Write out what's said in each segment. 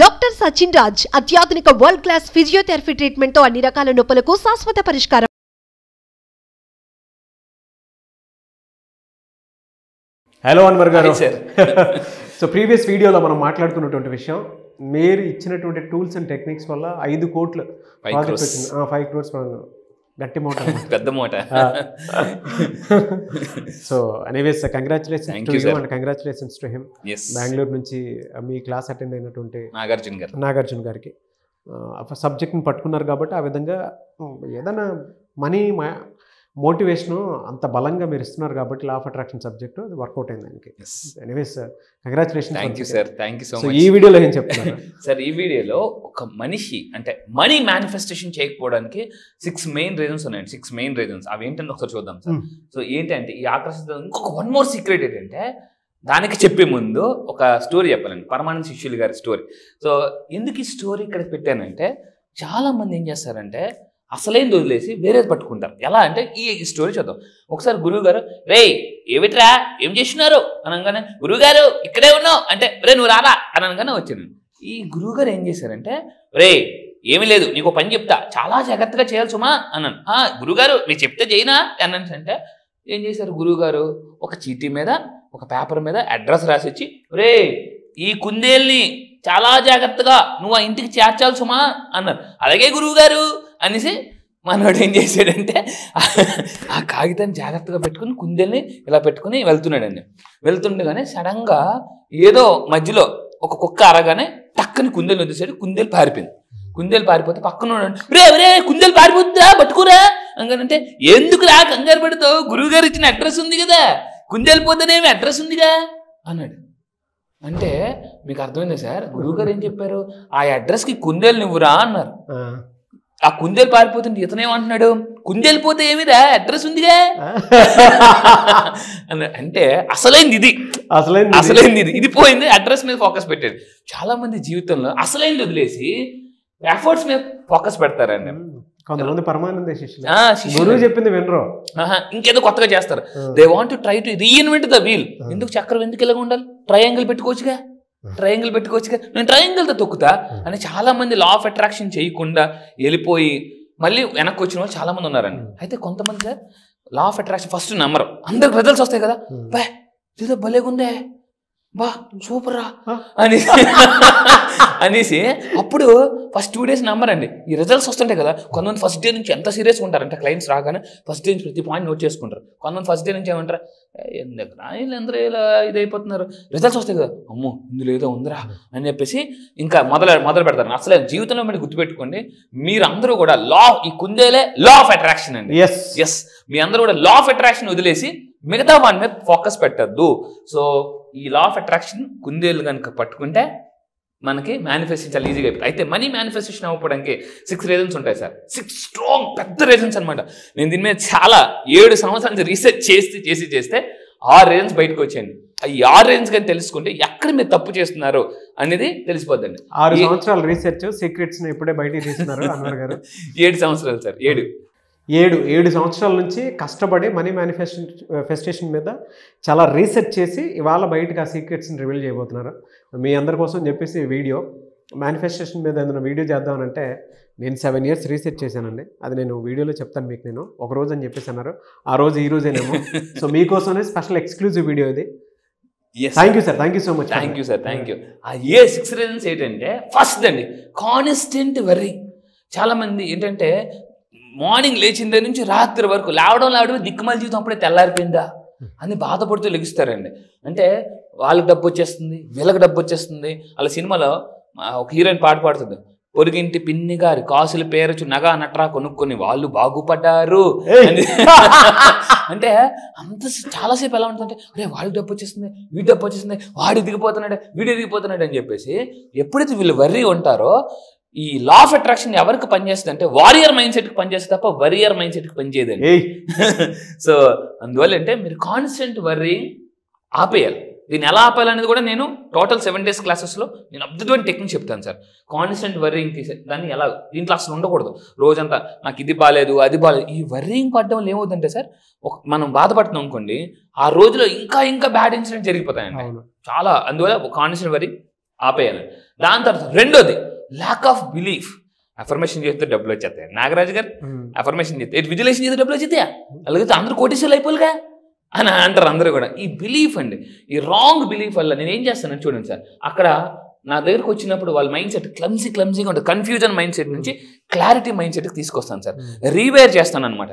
Dr. Sachin Raj, Atyadunika World Class Physiotherapy Treatment to Anni Rakala Noppalaku Shashwata Parishkaram. Hello Anwargar. Hi, sir. So previous video la manam maatladukunnatundi vishayam meeru ichinatundi tools and techniques valla 5 crores 5 crores గట్టి మోట పెద్ద మోట so anyways congratulations to him Bengaluru నుంచి మీ class attend అయినటువంటి నాగార్జున గారికి subject ని పట్టుకున్నారు కాబట్టి ఆ విధంగా ఏదైనా మనీ మోటివేషన్ అంత బలంగా మీరు ఇస్తున్నారు కాబట్టి లా ఆఫ్ అట్రాక్షన్ సబ్జెక్ట్ అది వర్కౌట్ అయింది దానికి. Anyways congratulations. Thank you sir, thank you so much. ఈ వీడియోలో ఏం చెప్తున్నారు సార్? ఈ వీడియోలో ఒక మనిషి అంటే మనీ మేనిఫెస్టేషన్ చేయకపోవడానికి 6 మెయిన్ రీజన్స్ ఉన్నాయండి. 6 మెయిన్ రీజన్స్ అవి ఏంటంటే ఒకసారి చూద్దాం సార్. సో ఏంటంటే ఈ ఆకర్షిత ఇంకొక వన్ మోర్ సీక్రెట్ ఏంటంటే దానికి చెప్పే ముందు ఒక స్టోరీ చెప్పాలండి, పరమానంద శిష్యులు గారి స్టోరీ. సో ఎందుకు ఈ స్టోరీ ఇక్కడ పెట్టానంటే చాలా మంది ఏం చేస్తారంటే అసలేంది వదిలేసి వేరేది పట్టుకుంటారు. ఎలా అంటే ఈ స్టోరీ చూద్దాం ఒకసారి. గురువు గారు, రే ఏమిట్రా ఏం చేస్తున్నారు అనగానే, గురువుగారు ఇక్కడే ఉన్నావు అంటే, రే నువ్వు రారా అనగానే వచ్చాను. ఈ గురువు గారు ఏం చేశారంటే, రే ఏమీ లేదు నీకు పని చెప్తా చాలా జాగ్రత్తగా చేయాల్సుమా అన్నాను. గురువుగారు నేను చెప్తే చేయనా అన్నాను. అంటే ఏం చేశారు గురువుగారు, ఒక చీటీ మీద ఒక పేపర్ మీద అడ్రస్ రాసిచ్చి, రే ఈ కుందేల్ని చాలా జాగ్రత్తగా నువ్వు ఆ ఇంటికి చేర్చాల్సుమా అన్నారు. అలాగే గురువుగారు అనేసి మనోడు ఏం చేశాడంటే ఆ కాగితాన్ని జాగ్రత్తగా పెట్టుకుని కుందేల్ని ఇలా పెట్టుకుని వెళ్తున్నాడండి. వెళ్తుండగానే సడన్గా ఏదో మధ్యలో ఒక కుక్క అరగానే టక్కని కుందేలు వదిలేసాడు. కుందేలు పారిపోయింది. కుందేలు పారిపోతే పక్కన రే రే కుందేలు పారిపోతుందా పట్టుకురా అంగానంటే, ఎందుకు రా కంగారు పెడతావు గురువుగారు ఇచ్చిన అడ్రస్ ఉంది కదా, కుందేలు పోతేనేమి అడ్రస్ ఉందిగా అన్నాడు. అంటే మీకు అర్థమైందా సార్, గురువుగారు ఏం చెప్పారు, ఆ అడ్రస్కి కుందేలు నువ్వురా అన్నారు. ఆ కుందేలు పారిపోతుంటే ఇతనేమంటున్నాడు, కుందేలు పోతే ఏమిరా అడ్రస్ ఉందిగా అన్న. అంటే అసలైంది ఇది, అసలైంది ఇది, ఇది పోయింది అడ్రస్ మీద ఫోకస్ పెట్టాడు. చాలా మంది జీవితంలో అసలైంది వదిలేసి ఎఫర్ట్స్ మీద ఫోకస్ పెడతారండి. కొంతమంది పరమానంద శిష్యులు గురువు చెప్పింది వినరు, ఇంకేదో కొత్తగా చేస్తారు. They want to try to reinvent the wheel. ఎందుకు చక్రం ఎందుకు ఇలాగ ఉండాలి, ట్రయాంగిల్ పెట్టుకోవచ్చుగా, ట్రయాంగిల్ పెట్టుకోవచ్చుగా, నేను ట్రయాంగిల్తో తొక్కుతా అని చాలా మంది లా ఆఫ్ అట్రాక్షన్ చేయకుండా వెళ్ళిపోయి మళ్ళీ వెనక్కి వచ్చిన వాళ్ళు చాలా మంది ఉన్నారండి. అయితే కొంతమంది sir law of attraction first నమ్మరు, అందరికి రిజల్ట్స్ వస్తాయి కదా, బా ఏదో భలేగుందే బా సూపర్ రా అనేసి అప్పుడు ఫస్ట్ 2 days నమ్మరండి. ఈ రిజల్ట్స్ వస్తుంటాయి కదా, కొంతమంది ఫస్ట్ డే నుంచి ఎంత సీరియస్గా ఉంటారంటే క్లయింట్స్ రాగానే ఫస్ట్ డే నుంచి ప్రతి పాయింట్ నోట్ చేసుకుంటారు. కొంతమంది ఫస్ట్ డే నుంచి ఏమంటారు, ఎందుకు వీళ్ళందరూ ఇలా ఇదైపోతున్నారు, రిజల్ట్స్ వస్తాయి కదా అమ్మో ఇందులో ఏదో ఉందిరా అని చెప్పేసి ఇంకా మొదలు పెడతారు. అసలు జీవితంలో మీరు గుర్తుపెట్టుకోండి, మీరు అందరూ కూడా ఈ కుందేలే లా ఆఫ్ అట్రాక్షన్ అండి. ఎస్ మీ అందరూ కూడా లా ఆఫ్ అట్రాక్షన్ వదిలేసి మిగతా వాడి మీద ఫోకస్ పెట్టద్దు. సో ఈ లా ఆఫ్ అట్రాక్షన్ కుందేలు కనుక పట్టుకుంటే మనకి మేనిఫెస్టేషన్ చాలా ఈజీగా అయిపోతుంది. అయితే మనీ మేనిఫెస్టేషన్ అవ్వడానికి 6 రీజన్స్ ఉంటాయి సార్. 6 స్ట్రాంగ్ పెద్ద రీజన్స్ అనమాట. నేను దీని మీద చాలా 7 సంవత్సరాలు రీసెర్చ్ చేస్తే 6 రీజన్స్ బయటకు వచ్చాయండి. ఈ 6 రీజన్స్ కానీ తెలుసుకుంటే ఎక్కడ మీరు తప్పు చేస్తున్నారు అనేది తెలిసిపోద్దండి. 6 సంవత్సరాలు రీసెర్చ్ సీక్రెట్స్ ఇప్పుడే బయటకు తీస్తున్నారు అన్నారు గారు. 7 సంవత్సరాలు సార్, 7 సంవత్సరాల నుంచి కష్టపడి మనీ మేనిఫెస్టేషన్ మీద చాలా రీసెర్చ్ చేసి ఇవాళ బయటకు ఆ సీక్రెట్స్ని రివీల్ చేయబోతున్నారు మీ అందరి కోసం చెప్పేసి. వీడియో మేనిఫెస్టేషన్ మీద ఏదైనా వీడియో చేద్దామనంటే నేను 7 years రీసెర్చ్ చేశానండి. అది నేను వీడియోలో చెప్తాను మీకు. నేను ఒక రోజు అని చెప్పేసి అన్నారు, ఆ రోజు ఈ రోజేనేమో. సో మీకోసమే స్పెషల్ ఎక్స్క్లూజివ్ వీడియో ఇది. Thank you sir, thank you so much. Thank you sir, thank you. ఆ 6 రీజన్స్ ఏంటంటే, ఫస్ట్ అండి కాన్స్టెంట్ వరీ. చాలామంది ఏంటంటే మార్నింగ్ లేచిన దగ్గర నుంచి రాత్రి వరకు లేవడం దిక్కుమాల జీవితం, అప్పుడే తెల్లారిపోయిందా అని బాధపడుతూ లెగుస్తారండి. అంటే వాళ్ళకి డబ్బు వచ్చేస్తుంది, వీళ్ళకి డబ్బు వచ్చేస్తుంది. అలా సినిమాలో ఒక హీరోయిన్ పాట పాడుతుంది, పొరుగింటి పిన్ని గారి కాసులు పేరచు నగా నట్రా కొనుక్కొని వాళ్ళు బాగుపడ్డారు. అంటే అంత చాలాసేపు ఎలా ఉంటుందంటే, అరే వాడికి డబ్బు వచ్చేస్తుంది, వీడి డబ్బు వచ్చేస్తుంది, వాడు దిగిపోతున్నాడు, వీడు దిగిపోతున్నాడు అని చెప్పేసి ఎప్పుడైతే వీళ్ళు వర్రీ ఉంటారో, ఈ లా ఆఫ్ అట్రాక్షన్ ఎవరికి పనిచేస్తుంది అంటే వారియర్ మైండ్ సెట్కి పనిచేస్తుంది తప్ప వరియర్ మైండ్ సెట్కి పనిచేయదండి. సో అందువల్ల అంటే మీరు కాన్స్టెంట్ వర్రీ ఆపేయాలి. దీన్ని ఎలా ఆపాలనేది కూడా నేను టోటల్ 7 days క్లాసెస్లో నేను అద్భుతమైన టెక్నిక్ చెప్తాను సార్. కాన్స్టెంట్ వర్రీయింగ్ తీసే దాన్ని ఎలా దీంట్లో అసలు ఉండకూడదు. రోజంతా నాకు ఇది బాగాలేదు అది బాగాలేదు ఈ వర్రీయింగ్ పడడం వల్ల ఏమవుతుందంటే సార్, మనం బాధపడుతున్నాం అనుకోండి, ఆ రోజులో ఇంకా బ్యాడ్ ఇన్సిడెంట్ జరిగిపోతాయండి చాలా. అందువల్ల కాన్స్టెంట్ వర్రీ ఆపేయాలి. దాని తర్వాత రెండోది ల్యాక్ ఆఫ్ బిలీఫ్. అఫర్మేషన్ చేస్తే డబ్బులు వచ్చేస్తాయి. నాగరాజు గారు అఫర్మేషన్ చేస్తే విజులేషన్ చేస్తే డబ్బులు వచ్చేస్తాయా? అలాగే అందరూ కోటీశ్వర్లు అయిపోలుగా అని అంటారు అందరూ కూడా. ఈ బిలీఫ్ అండి, ఈ రాంగ్ బిలీఫ్ వల్ల నేను ఏం చేస్తానని చూడండి సార్, అక్కడ నా దగ్గరకు వచ్చినప్పుడు వాళ్ళ మైండ్ సెట్ క్లమ్సీగా ఉంటుంది. కన్ఫ్యూజన్ మైండ్ సెట్ నుంచి క్లారిటీ మైండ్ సెట్కి తీసుకొస్తాను సార్, రీవేర్ చేస్తాను అనమాట.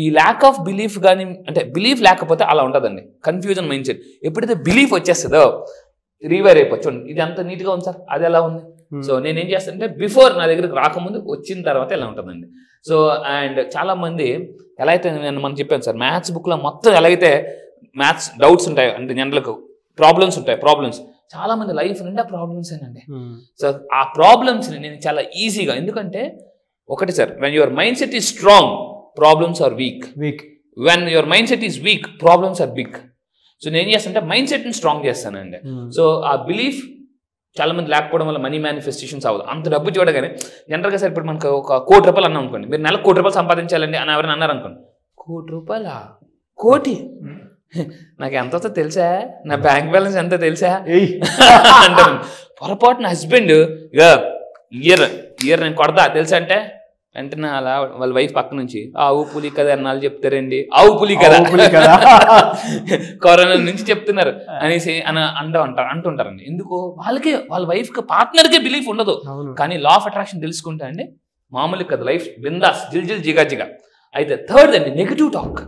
ఈ ల్యాక్ ఆఫ్ బిలీఫ్ కానీ అంటే బిలీఫ్ లేకపోతే అలా ఉంటుందండి కన్ఫ్యూజన్ మైండ్ సెట్. ఎప్పుడైతే బిలీఫ్ వచ్చేస్తుందో రీవేర్ అయిపోవచ్చు. ఇది అంత నీట్గా ఉంది సార్, అది ఎలా ఉంది? సో నేనేం చేస్తానంటే బిఫోర్ నా దగ్గరకు రాకముందు వచ్చిన తర్వాత ఎలా ఉంటుందండి. సో అండ్ చాలామంది ఎలా అయితే నేను మనం చెప్పాను సార్ మ్యాథ్స్ బుక్లో మొత్తం ఎలాగైతే మ్యాథ్స్ డౌట్స్ ఉంటాయి అంటే జనరల్కు ప్రాబ్లమ్స్ ఉంటాయి. ప్రాబ్లమ్స్ చాలా మంది లైఫ్ నిండా ప్రాబ్లమ్స్ ఏనండి. సో ఆ ప్రాబ్లమ్స్ని నేను చాలా ఈజీగా, ఎందుకంటే ఒకటి sir, when your mind set is strong problems are weak, when your mind set is weak problems are big. So నేను ఏం చేస్తానంటే మైండ్ సెట్ని స్ట్రాంగ్ చేస్తానండి. సో ఆ బిలీఫ్ చాలా మంది లేకపోవడం వల్ల మనీ మేనిఫెస్టేషన్స్ అవ్వదు. అంత డబ్బు చూడగానే జనరల్గా సార్ ఇప్పుడు మనకు ఒక 1 కోటి రూపాయలు అన్నాం అనుకోండి, మీరు నెలకు 1 కోటి రూపాయలు సంపాదించాలండి అని ఎవరైనా అన్నారనుకోండి, 1 కోటి రూపాయలా? కోటి నాకు ఎంతో తెలుసా, నా బ్యాంక్ బ్యాలెన్స్ ఎంతో తెలుసా అంటాను. పొరపాటు నా హస్బెండ్ ఇయర్ నేను కొడతా తెలుసా అంటే వెంటనే అలా వాళ్ళ వైఫ్ పక్క నుంచి ఆవు పులి కదా అన్నాళ్ళు చెప్తారండి, ఆవు పులి కదా కరోనా నుంచి చెప్తున్నారు అనేసి అని అంటుంటారండి. ఎందుకు వాళ్ళకి వాళ్ళ వైఫ్కి పార్ట్నర్కే బిలీఫ్ ఉండదు. కానీ లా ఆఫ్ అట్రాక్షన్ తెలుసుకుంటా అండి మామూలు కదా లైఫ్ బిందాస్ జిల్ జిల్ జిగా జిగా. అయితే థర్డ్ అండి నెగిటివ్ టాక్.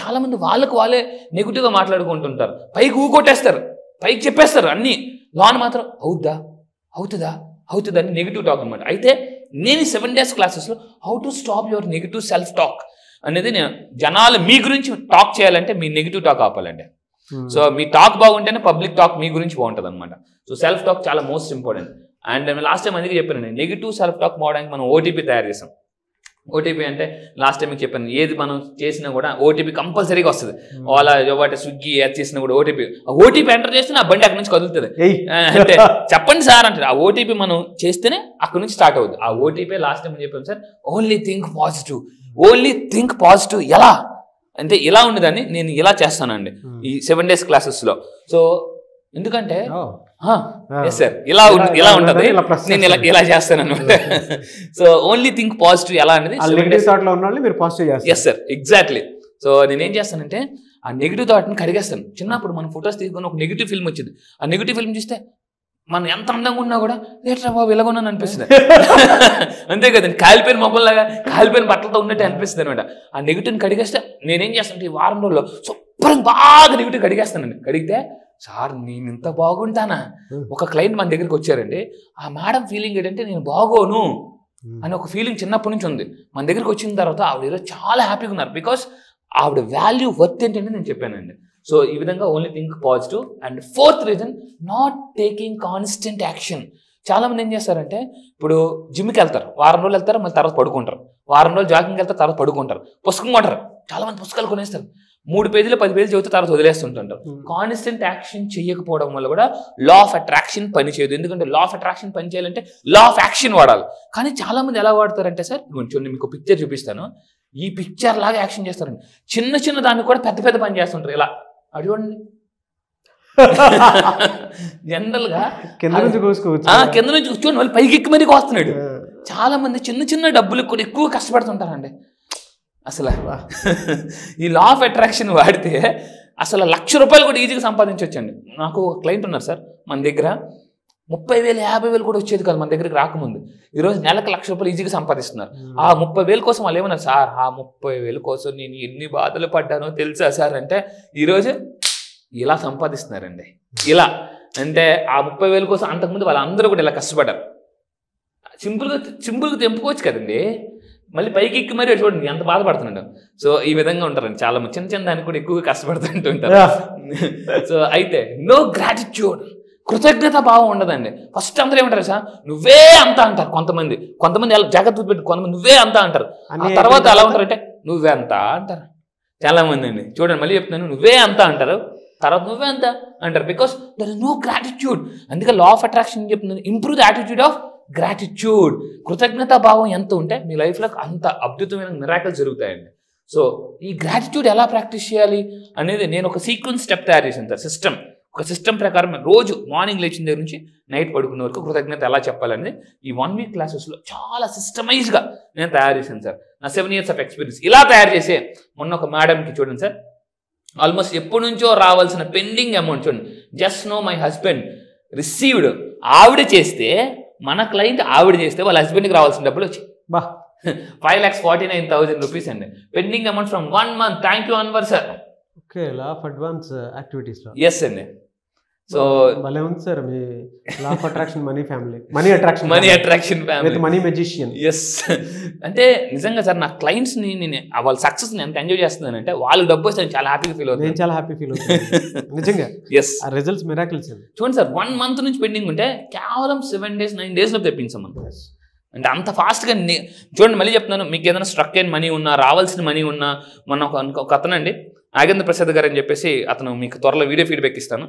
చాలా మంది వాళ్ళకు వాళ్ళే నెగిటివ్గా మాట్లాడుకుంటుంటారు, పైకి ఊకొట్టేస్తారు, పైకి చెప్పేస్తారు అన్నీ, లోన్ మాత్రం అవుతుందా అని నెగిటివ్ టాక్ అనమాట. అయితే నేను 7 days క్లాసెస్లో how to stop your negative self talk అనేది, నేను జనాలు మీ గురించి టాక్ చేయాలంటే మీ నెగిటివ్ టాక్ ఆపాలండి. సో మీ టాక్ బాగుంటేనే పబ్లిక్ టాక్ మీ గురించి బాగుంటుంది అనమాట. సో సెల్ఫ్ టాక్ చాలా most important. And last time అందుకే చెప్పానండి, నెగిటివ్ సెల్ఫ్ టాక్ పోవడానికి మనం OTP తయారు చేసాం. OTP అంటే లాస్ట్ టైం మీకు చెప్పాను, ఏది మనం చేసినా కూడా OTP కంపల్సరీగా వస్తుంది. ఓలా జొబాటో స్విగ్గీ యాడ్ చేసినా కూడా OTP ఎంటర్ చేస్తే నా బండి అక్కడి నుంచి కదులుతుంది. అంటే చెప్పండి సార్ అంటారు, ఆ OTP మనం చేస్తేనే అక్కడి నుంచి స్టార్ట్ అవుతుంది. ఆ OTP లాస్ట్ టైం చెప్పాను సార్, ఓన్లీ థింక్ పాజిటివ్. ఎలా అంటే ఇలా ఉండదని నేను ఇలా చేస్తానండి ఈ 7 days క్లాసెస్లో. సో ఎందుకంటే ఇలా ఉంటది, నేను ఇలా చేస్తాను అనమాట. సో ఓన్లీ థింక్ పాజిటివ్ ఎలా అనేది, ఎస్ సార్ ఎగ్జాక్ట్లీ. సో నేనేం చేస్తానంటే ఆ నెగిటివ్ థాట్ని కడిగేస్తాను. చిన్నప్పుడు మనం ఫొటోస్ తీసుకుని ఒక నెగిటివ్ ఫిల్మ్ వచ్చింది, ఆ నెగిటివ్ ఫిల్మ్ చూస్తే మనం ఎంత అందంగా ఉన్నా కూడా లేట్రా బాబు ఎలాగొన్నాను అనిపిస్తుంది అంతే కదండి. కాలిపోయిన మొక్కల్లాగా కాలిపోయిన బట్టలతో ఉన్నట్టు అనిపిస్తుంది అనమాట. ఆ నెగిటివ్ని కడిగేస్తే నేనేం చేస్తానంటే ఈ వారం రోజుల్లో శుభ్రం బాగా నెగిటివ్ కడిగేస్తానండి. కడిగితే సార్ నేను ఇంత బాగుంటానా? ఒక క్లయింట్ మన దగ్గరికి వచ్చారండి, ఆ మేడం ఫీలింగ్ ఏంటంటే నేను బాగోను అని ఒక ఫీలింగ్ చిన్నప్పటి నుంచి ఉంది. మన దగ్గరికి వచ్చిన తర్వాత ఆవిడ ఈరోజు చాలా హ్యాపీగా ఉన్నారు, బికాస్ ఆవిడ వాల్యూ వర్త్ ఏంటంటే నేను చెప్పానండి. సో ఈ విధంగా only think positive. And fourth reason, not taking constant action. చాలామంది ఏం చేస్తారంటే ఇప్పుడు జిమ్కి వెళ్తారు, వారం రోజులు వెళ్తారు, మళ్ళీ తర్వాత పడుకుంటారు, వారం రోజులు జాగింగ్కి వెళ్తారు, తర్వాత పడుకుంటారు, పుస్తకం కొంటారు, చాలామంది పుస్తకాలు కొనేస్తారు, 3 పేజీలు 10 పేజీలు చదివితే తర్వాత వదిలేస్తుంటారు. కాన్స్టెంట్ యాక్షన్ చేయకపోవడం వల్ల కూడా లా ఆఫ్ అట్రాక్షన్ పనిచేయదు. ఎందుకంటే లా ఆఫ్ అట్రాక్షన్ పనిచేయాలంటే లా ఆఫ్ యాక్షన్ వాడాలి. కానీ చాలామంది ఎలా వాడతారంటే సార్, చూడండి మీకు పిక్చర్ చూపిస్తాను, ఈ పిక్చర్ లాగా యాక్షన్ చేస్తారండి. చిన్న చిన్న దాన్ని కూడా పెద్ద పెద్ద పని చేస్తుంటారు. ఇలా అడిగండి, జనరల్గా కింద నుంచి కూర్చొని వాళ్ళు పైకి ఎక్కి మరీ కోస్తున్నాడు. చాలా మంది చిన్న చిన్న డబ్బులకు కూడా ఎక్కువ కష్టపడుతుంటారండి. అసలు ఈ లా ఆఫ్ అట్రాక్షన్ వాడితే అసలు 1,00,000 రూపాయలు కూడా ఈజీగా సంపాదించవచ్చండి. నాకు ఒక క్లయింట్ ఉన్నారు సార్, మన దగ్గర 30,000 50,000 కూడా వచ్చేది కాదు మన దగ్గరికి రాకముందు. ఈరోజు నెలకు 1,00,000 రూపాయలు ఈజీగా సంపాదిస్తున్నారు. ఆ 30,000 కోసం వాళ్ళు ఏమన్నారు సార్, ఆ 30,000 కోసం నేను ఎన్ని బాధలు పడ్డానో తెలుసా సార్ అంటే, ఈరోజు ఇలా సంపాదిస్తున్నారండి. ఇలా అంటే ఆ 30,000 కోసం అంతకుముందు వాళ్ళందరూ కూడా ఇలా కష్టపడ్డారు. సింపుల్గా తెంపుకోవచ్చు కదండి, మళ్ళీ పైకి ఎక్కి మరీ చూడండి ఎంత బాధపడుతున్నాడు. సో ఈ విధంగా ఉంటారండి చాలా మంది, చిన్న చిన్న దానికి కూడా ఎక్కువగా కష్టపడుతుంటుంటారు. సో అయితే నో గ్రాటిట్యూడ్, కృతజ్ఞత భావం ఉండదండి. ఫస్ట్ అందరూ ఏమంటారు సార్, నువ్వే అంతా అంటారు కొంతమంది జాగ్రత్త పెట్టి, కొంతమంది నువ్వే అంతా అంటారు. ఆ తర్వాత ఎలా ఉంటారంటే నువ్వే అంతా అంటారు చాలా మంది అండి. చూడండి మళ్ళీ చెప్తున్నాను, నువ్వే అంతా అంటారు, తర్వాత నువ్వే అంతా అంటారు, because there is no gratitude. అందుకే లా ఆఫ్ అట్రాక్షన్ చెప్తున్నాను, improve the attitude of gratitude. కృతజ్ఞత భావం ఎంత ఉంటే మీ లైఫ్లో అంత అద్భుతమైన మిరాకిల్స్ జరుగుతాయండి. సో ఈ గ్రాటిట్యూడ్ ఎలా ప్రాక్టీస్ చేయాలి అనేది నేను ఒక సీక్వెన్స్ స్టెప్ తయారు చేశాను సార్, సిస్టమ్. ఒక సిస్టమ్ ప్రకారం రోజు మార్నింగ్ లేచిన దగ్గర నుంచి నైట్ పడుకునే వరకు కృతజ్ఞత ఎలా చెప్పాలని ఈ 1 వీక్ క్లాసెస్లో చాలా సిస్టమైజ్గా నేను తయారు చేశాను సార్. నా 7 years ఆఫ్ ఎక్స్పీరియన్స్ ఇలా తయారు చేసే మొన్న ఒక మేడంకి చూడండి సార్, ఆల్మోస్ట్ ఎప్పటి నుంచో రావాల్సిన పెండింగ్ అమౌంట్ చూడండి, just now my husband received, ఆవిడ చేస్తే మన క్లయింట్ ఆవిడ చేస్తే వాళ్ళ హస్బెండ్కి రావాల్సిన డబ్బులు వచ్చాయి. బా 5,49,000 rupees అండి pending amount from 1 month. Thank you Anwar sir. Okay, law of advance activities లో. yes అండి. సో భలే ఉంది సార్ మీ law of attraction money family, money attraction family with money magician. yes అంటే నిజంగా సార్ నా క్లయింట్స్ ని నేను వాళ్ళ సక్సెస్ ని ఎంత ఎంజాయ్ చేస్తున్నాను అంటే వాళ్ళకి డబ్బు వస్తే చాలా హ్యాపీగా ఫీల్ అవుతుంది, నేను చాలా హ్యాపీ ఫీల్ అవుతాను నిజంగా. yes ఆ రిజల్ట్స్ మిరాకిల్స్ అండి. చూడండి సార్ 1 month నుంచి పెండింగ్ ఉంటే కేవలం 7 days 9 days లో తెప్పించాం. అంటే అంత ఫాస్ట్గా చూడండి, మళ్ళీ చెప్తున్నాను మీకు ఏదైనా స్ట్రక్ అయిన మనీ ఉన్నా రావాల్సిన మనీ ఉన్నా, మొన్న ఒక అతనండి నాగేంద్ర ప్రసాద్ గారు అని చెప్పేసి అతను, మీకు త్వరలో వీడియో ఫీడ్బ్యాక్ ఇస్తాను,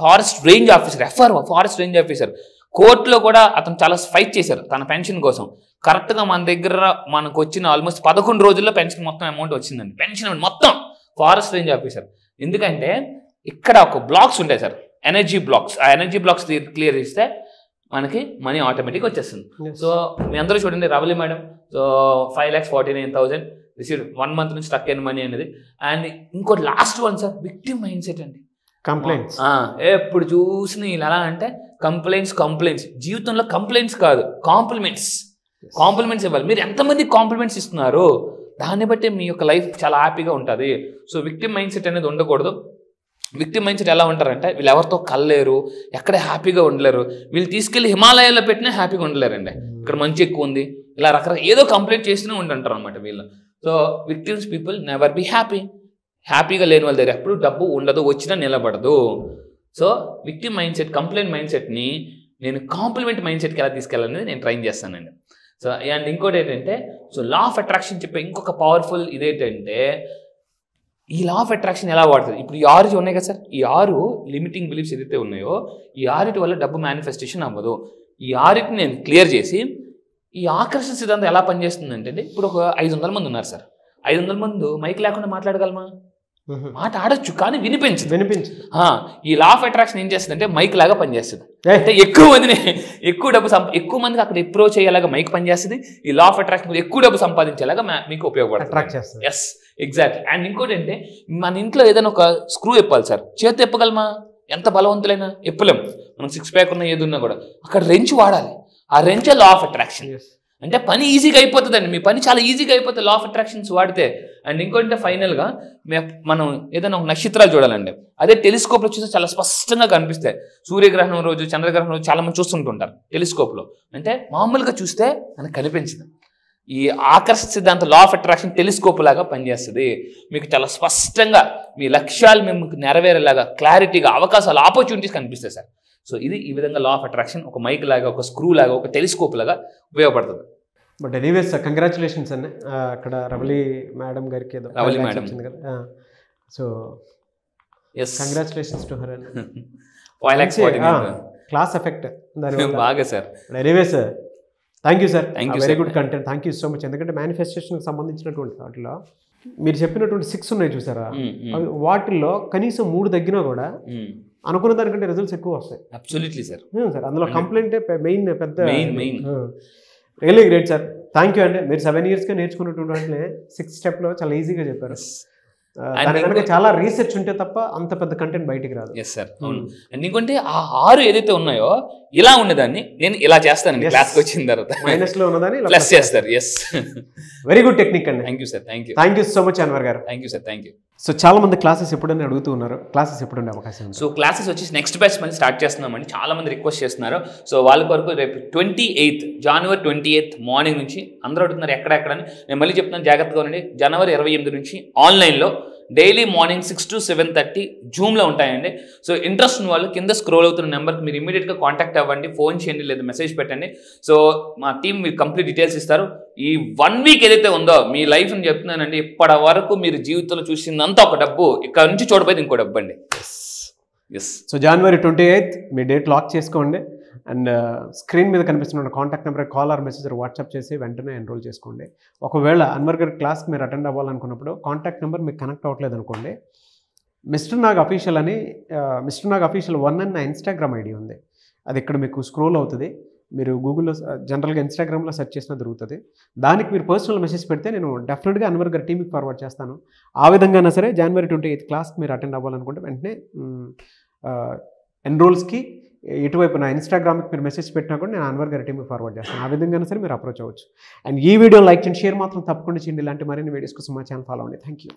forest range officer, forest range officer, కోర్టులో కూడా అతను చాలా ఫైట్ చేశారు తన పెన్షన్ కోసం. కరెక్ట్గా మన దగ్గర మనకు వచ్చిన ఆల్మోస్ట్ 11 రోజుల్లో పెన్షన్ మొత్తం అమౌంట్ వచ్చిందండి, పెన్షన్ మొత్తం ఫారెస్ట్ రేంజ్ ఆఫీసర్. ఎందుకంటే ఇక్కడ ఒక బ్లాక్స్ ఉంటాయి సార్, ఎనర్జీ బ్లాక్స్, ఆ ఎనర్జీ బ్లాక్స్ క్లియర్ చేస్తే మనకి మనీ ఆటోమేటిక్గా వచ్చేస్తుంది. సో మీ అందరూ చూడండి Ravali madam, so 5,49,000 received 1 month నుంచి స్ట్రక్ అయిన మనీ అనేది. అండ్ ఇంకోటి last one sir, victim mind set అండి, కంప్లైంట్స్. ఎప్పుడు చూసిన ఇలా అంటే కంప్లైంట్స్, జీవితంలో కంప్లైంట్స్ కాదు కాంప్లిమెంట్స్ ఇవ్వాలి. మీరు ఎంతమంది కాంప్లిమెంట్స్ ఇస్తున్నారు దాన్ని బట్టి మీ యొక్క లైఫ్ చాలా హ్యాపీగా ఉంటుంది. సో విక్టిమ్ మైండ్ సెట్ అనేది ఉండకూడదు. విక్టిమ్ మైండ్ సెట్ ఎలా ఉంటారంటే వీళ్ళు ఎవరితో కలలేరు, ఎక్కడ హ్యాపీగా ఉండలేరు, వీళ్ళు తీసుకెళ్ళి హిమాలయాల్లో పెట్టినా హ్యాపీగా ఉండలేరండి, ఇక్కడ మంచి ఎక్కువ ఉంది ఇలా రకరకాల ఏదో కంప్లైంట్ చేస్తూనే ఉంటారు అనమాట వీళ్ళు. So victims people never be happy, హ్యాపీగా లేని వాళ్ళ దగ్గర ఎప్పుడు డబ్బు ఉండదు, వచ్చినా నిలబడదు. So victim mind set, complaint mind సెట్ని నేను కాంప్లిమెంట్ మైండ్ సెట్కి ఎలా తీసుకెళ్ళాలనేది నేను ట్రైన్ చేస్తానండి. సో అండ్ ఇంకోటి ఏంటంటే, సో లా ఆఫ్ అట్రాక్షన్ చెప్పే ఇంకొక పవర్ఫుల్ ఇదేంటంటే, ఈ లా ఆఫ్ అట్రాక్షన్ ఎలా వాడుతుంది, ఇప్పుడు ఈ 6 ఉన్నాయి కదా సార్, ఈ 6 లిమిటింగ్ బిలీఫ్స్ ఏదైతే ఉన్నాయో ఈ 6 వల్ల డబ్బు మేనిఫెస్టేషన్ అవ్వదు. ఈ 6 నేను క్లియర్ చేసి ఈ ఆకర్షణ సిద్ధాంతం ఎలా పనిచేస్తుందంటే, ఇప్పుడు ఒక 500 మంది ఉన్నారు సార్, 500 మంది మైక్ లేకుండా మాట్లాడగలమా? మాట ఆడొచ్చు కానీ వినిపించదు. ఈ లా ఆఫ్ అట్రాక్షన్ ఏం చేస్తుంది అంటే మైక్ లాగా పనిచేస్తుంది, అంటే ఎక్కువ మందికి అక్కడ అప్రోచ్ అయ్యేలాగా మైక్ పనిచేస్తుంది. ఈ లా ఆఫ్ అట్రాక్షన్ ఎక్కువ డబ్బు సంపాదించేలాగా మీకు ఉపయోగపడుతుంది. Yes exactly. అండ్ ఇంకోటి అంటే మన ఇంట్లో ఏదైనా ఒక స్క్రూ ఎప్పాలి సార్, చేతి ఎప్పగలమా? ఎంత బలవంతులైనా ఎప్పలేం, మనం 6 pack ఉన్న ఏది ఉన్నా కూడా అక్కడ రెంచ్ వాడాలి. ఆ రెంచే లా ఆఫ్ అట్రాక్షన్, అంటే పని ఈజీగా అయిపోతుందండి, మీ పని చాలా ఈజీగా అయిపోతుంది లా ఆఫ్ అట్రాక్షన్స్ వాడితే. అండ్ ఇంకోటి ఫైనల్గా మనం ఏదైనా ఒక నక్షత్రాలు చూడాలండి, అదే టెలిస్కోప్లో చూస్తే చాలా స్పష్టంగా కనిపిస్తాయి. సూర్యగ్రహణం రోజు, చంద్రగ్రహణం రోజు చాలా మంది చూస్తుంటుంటారు టెలిస్కోప్లో, అంటే మామూలుగా చూస్తే మనకు కనిపించదు. ఈ ఆకర్షణ సిద్ధాంతం లా ఆఫ్ అట్రాక్షన్ టెలిస్కోప్ లాగా పనిచేస్తుంది, మీకు చాలా స్పష్టంగా మీ లక్ష్యాలు మీకు నెరవేరేలాగా క్లారిటీగా అవకాశాలు, ఆపర్చునిటీస్ కనిపిస్తాయి సార్. సో ఇది ఈ విధంగా లా ఆఫ్ అట్రాక్షన్ ఒక మైక్ లాగా, ఒక స్క్రూ లాగా, ఒక టెలిస్కోప్ లాగా ఉపయోగపడుతుంది. బట్ ఎనీవేస్ సార్ కంగ్రాచులేషన్స్ అండి, అక్కడ రవలి మేడం గారికి ఏదో రవలి మేడం కదా, so yes congratulations to her. Class effect బాగా sir. Anyway sir thank you sir, very good content, thank you so much. ఎందుకంటే మేనిఫెస్టేషన్కి సంబంధించినటువంటి వాటిలో మీరు చెప్పినటువంటి 6 ఉన్నాయి చూసారా, అవి వాటిల్లో కనీసం 3 తగ్గినా కూడా అనుకున్న దానికంటే రిజల్ట్స్ ఎక్కువ వస్తాయి. అబ్సల్యూట్లీ సార్, సార్ అందులో కంప్లైంటే మెయిన్ పెద్ద main. Really great sir, thank you అండి. మీరు 7 yearsగా నేర్చుకున్నటువంటి వాటిని 6 steps లో చాలా ఈజీగా చెప్పారు. చాలా రీసెర్చ్ ఉంటే తప్ప అంత పెద్ద కంటెంట్ బయటికి రాదు. ఎస్ సార్, అవును. అండ్ ఇంకొంటే ఆ 6 ఏదైతే ఉన్నాయో ఇలా ఉన్నదాన్ని నేను ఇలా చేస్తానండి, క్లాస్కి వచ్చిన తర్వాత మైనస్ లో ఉన్నదాన్ని ప్లస్ చేస్తారు. ఎస్, వెరీ గుడ్ టెక్నిక్ అండి. Thank you sir, thank you so much Anwar garu. Thank you sir, thank you. So చాలా మంది క్లాసెస్ ఎప్పుడైనా అడుగుతూ ఉన్నారు, క్లాసెస్ ఎప్పుడైనా అవకాశం? సో క్లాసెస్ వచ్చేసి నెక్స్ట్ బ్యాచ్ మళ్ళీ స్టార్ట్ చేస్తున్నామండి, చాలా మంది రిక్వెస్ట్ చేస్తున్నారు. సో వాళ్ళ వరకు రేపు జనవరి 28 మార్నింగ్ నుంచి అందరూ అడుగుతున్నారు ఎక్కడెక్కడని. నేను మళ్ళీ చెప్తున్నాను జాగ్రత్తగా ఉండండి. జనవరి 28 నుంచి ఆన్లైన్లో డైలీ మార్నింగ్ 6 to 7:30 జూమ్లో ఉంటాయండి. సో ఇంట్రెస్ట్ ఉన్న వాళ్ళు కింద స్క్రోల్ అవుతున్న నెంబర్కి మీరు ఇమీడియట్గా కాంటాక్ట్ అవ్వండి, ఫోన్ చేయండి లేదా మెసేజ్ పెట్టండి. సో మా టీం మీరు కంప్లీట్ డీటెయిల్స్ ఇస్తారు. ఈ 1 week ఏదైతే ఉందో మీ లైఫ్ని చెప్తున్నానండి, ఇప్పటి వరకు మీరు జీవితంలో చూసిందంతా ఒక డబ్బు, ఇక్కడ నుంచి చూడబోయేది ఇంకో డబ్బు అండి. ఎస్, సో జనవరి 28 మీ డేట్ లాక్ చేసుకోండి. అండ్ స్క్రీన్ మీద కనిపిస్తున్న contact number call or message WhatsApp చేసి వెంటనే ఎన్రోల్ చేసుకోండి. ఒకవేళ అన్వర్గర్ క్లాస్ మీరు అటెండ్ అవ్వాలనుకున్నప్పుడు కాంటాక్ట్ నెంబర్ మీకు కనెక్ట్ అవ్వట్లేదు అనుకోండి, మిస్టర్ నాగ్ అఫీషియల్ అని మిస్టర్ నాగ్ అఫీషియల్ 1 అని నా ఇన్స్టాగ్రామ్ ఐడి ఉంది. అది ఇక్కడ మీకు స్క్రోల్ అవుతుంది. మీరు గూగుల్లో జనరల్గా ఇన్స్టాగ్రామ్లో సెర్చ్ చేసినా దొరుకుతుంది. దానికి మీరు పర్సనల్ మెసేజ్ పెడితే నేను డెఫినెట్గా అన్వర్గర్ టీమ్కి ఫార్వర్డ్ చేస్తాను. ఆ విధంగానే సరే జనవరి 28 క్లాస్కి మీరు అటెండ్ అవ్వాలనుకుంటే వెంటనే ఎన్రోల్స్కి ఇటువైపు నా ఇన్స్టాగ్రామ్కి మీరు మెసేజ్ పెట్టినా కూడా నేను అన్వర్గర్ టీమ్కి ఫార్వర్డ్ చేస్తాను. ఆ విధంగానే సరే మీరు అప్రోచ్ అవ్వచ్చు. అండ్ ఈ వీడియో లైక్ చేయండి, షేర్ మాత్రం తప్పకుండా చేయండి. ఇలాంటి మరిన్ని వీడియోస్ కోసం మా ఛానల్ ఫాలో అవ్వండి. Thank you.